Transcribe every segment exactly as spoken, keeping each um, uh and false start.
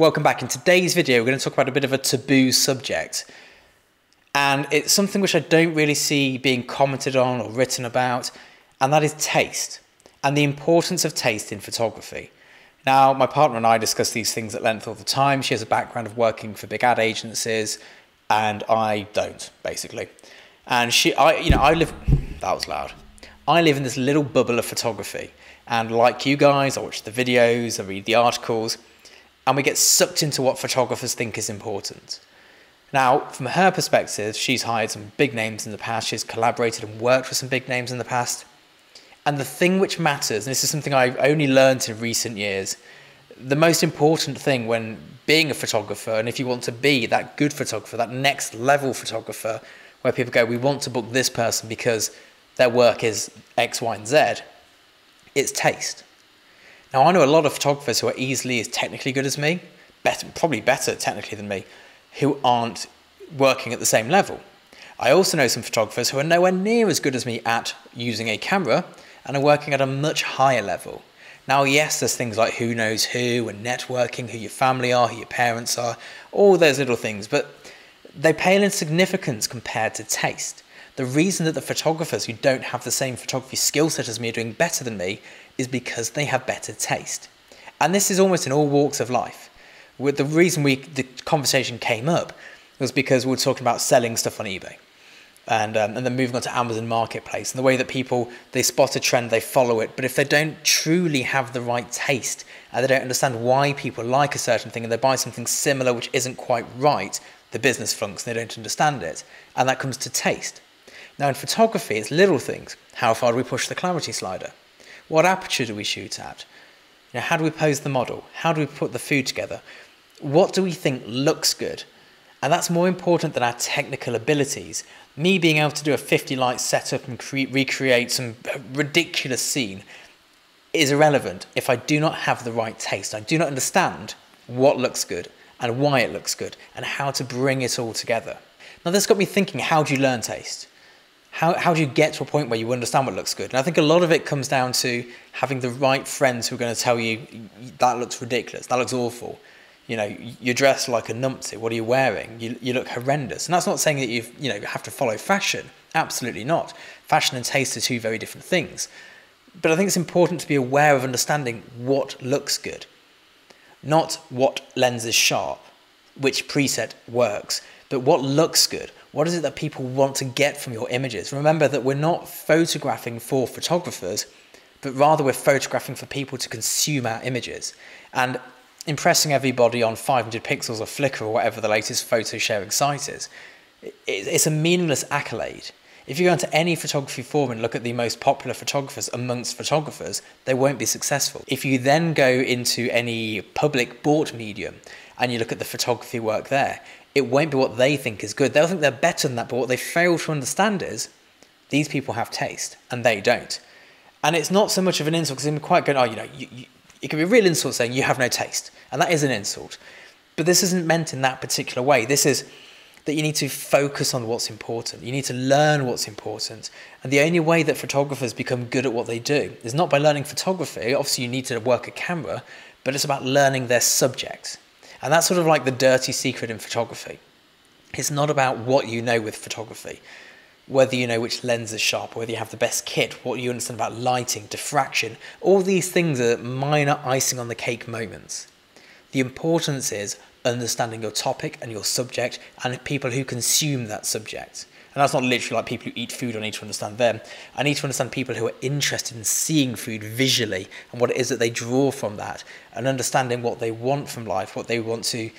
Welcome back. In today's video, we're going to talk about a bit of a taboo subject. And it's something which I don't really see being commented on or written about, and that is taste and the importance of taste in photography. Now, my partner and I discuss these things at length all the time. She has a background of working for big ad agencies, and I don't, basically. And she, I, you know, I live, that was loud. I live in this little bubble of photography. And like you guys, I watch the videos, I read the articles, and we get sucked into what photographers think is important. Now, from her perspective, she's hired some big names in the past, she's collaborated and worked with some big names in the past. And the thing which matters, and this is something I've only learned in recent years, the most important thing when being a photographer, and if you want to be that good photographer, that next level photographer, where people go, we want to book this person because their work is X, Y, and Z, it's taste. Now, I know a lot of photographers who are easily as technically good as me, better, probably better technically than me, who aren't working at the same level. I also know some photographers who are nowhere near as good as me at using a camera and are working at a much higher level. Now, yes, there's things like who knows who and networking, who your family are, who your parents are, all those little things, but they pale in significance compared to taste. The reason that the photographers who don't have the same photography skill set as me are doing better than me is because they have better taste. And this is almost in all walks of life. With the reason we, the conversation came up was because we were talking about selling stuff on eBay and, um, and then moving on to Amazon Marketplace and the way that people, they spot a trend, they follow it. But if they don't truly have the right taste and they don't understand why people like a certain thing and they buy something similar which isn't quite right, the business flunks, they don't understand it. And that comes to taste. Now, in photography, it's little things. How far do we push the clarity slider? What aperture do we shoot at? You know, how do we pose the model? How do we put the food together? What do we think looks good? And that's more important than our technical abilities. Me being able to do a fifty light setup and recreate some ridiculous scene is irrelevant if I do not have the right taste. I do not understand what looks good and why it looks good and how to bring it all together. Now, this got me thinking, how do you learn taste? How, how do you get to a point where you understand what looks good? And I think a lot of it comes down to having the right friends who are going to tell you, that looks ridiculous, that looks awful. You know, you're dressed like a numpty, what are you wearing? You, you look horrendous. And that's not saying that you've, you know, you have to follow fashion. Absolutely not. Fashion and taste are two very different things. But I think it's important to be aware of understanding what looks good, not what lens is sharp, which preset works, but what looks good. What is it that people want to get from your images? Remember that we're not photographing for photographers, but rather we're photographing for people to consume our images. And impressing everybody on five hundred pixels or Flickr or whatever the latest photo sharing site is, it's a meaningless accolade. If you go into any photography forum and look at the most popular photographers amongst photographers, they won't be successful. If you then go into any public bought medium and you look at the photography work there, it won't be what they think is good. They'll think they're better than that, but what they fail to understand is these people have taste and they don't. And it's not so much of an insult, because I'm quite going, oh, you know, you, you, it can be a real insult saying you have no taste. And that is an insult. But this isn't meant in that particular way. This is that you need to focus on what's important. You need to learn what's important. And the only way that photographers become good at what they do is not by learning photography. Obviously, you need to work a camera, but it's about learning their subject. And that's sort of like the dirty secret in photography. It's not about what you know with photography, whether you know which lens is sharp, whether you have the best kit, what you understand about lighting, diffraction. All these things are minor icing on the cake moments. The importance is understanding your topic and your subject and people who consume that subject. And that's not literally like people who eat food, I need to understand them. I need to understand people who are interested in seeing food visually and what it is that they draw from that and understanding what they want from life, what they want to,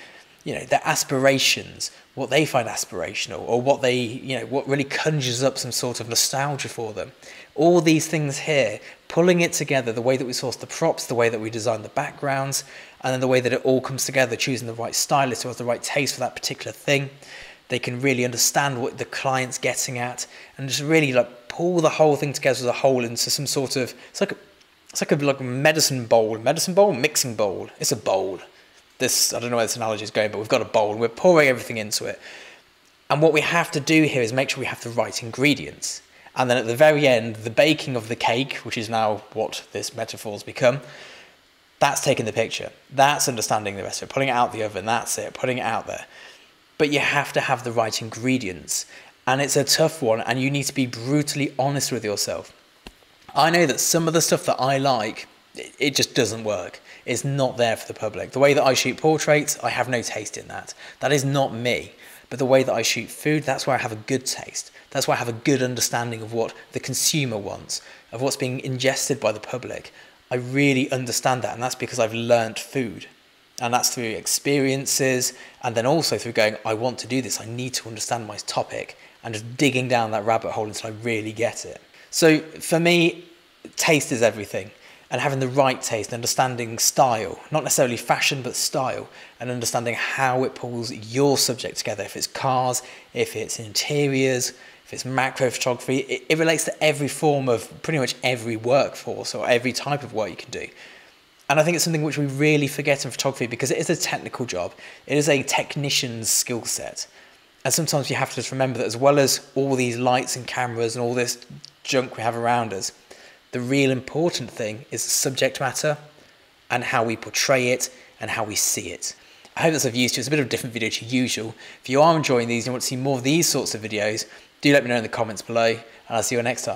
you know, their aspirations, what they find aspirational or what they, you know, what really conjures up some sort of nostalgia for them. All these things here, pulling it together, the way that we source the props, the way that we design the backgrounds, and then the way that it all comes together, choosing the right stylist who has the right taste for that particular thing. They can really understand what the client's getting at and just really like pull the whole thing together as a whole into some sort of, it's like a, it's like a like medicine bowl, medicine bowl, mixing bowl. It's a bowl. This, I don't know where this analogy is going, but we've got a bowl and we're pouring everything into it. And what we have to do here is make sure we have the right ingredients. And then at the very end, the baking of the cake, which is now what this metaphor's become, That's taking the picture. That's understanding the recipe, pulling it out the oven, that's it, putting it out there. But you have to have the right ingredients. And it's a tough one, and you need to be brutally honest with yourself. I know that some of the stuff that I like, it just doesn't work. It's not there for the public. The way that I shoot portraits, I have no taste in that. That is not me. But the way that I shoot food, that's where I have a good taste. That's where I have a good understanding of what the consumer wants, of what's being ingested by the public. I really understand that, and that's because I've learnt food. And that's through experiences, and then also through going, I want to do this, I need to understand my topic, and just digging down that rabbit hole until I really get it. So for me, taste is everything. And having the right taste, understanding style, not necessarily fashion, but style, and understanding how it pulls your subject together. If it's cars, if it's interiors, if it's macro photography, it, it relates to every form of pretty much every workforce or every type of work you can do. And I think it's something which we really forget in photography because it is a technical job. It is a technician's skill set. And sometimes you have to just remember that as well as all these lights and cameras and all this junk we have around us, the real important thing is the subject matter and how we portray it and how we see it. I hope that's of use to you. It's a bit of a different video to usual. If you are enjoying these and you want to see more of these sorts of videos, do let me know in the comments below, and I'll see you next time.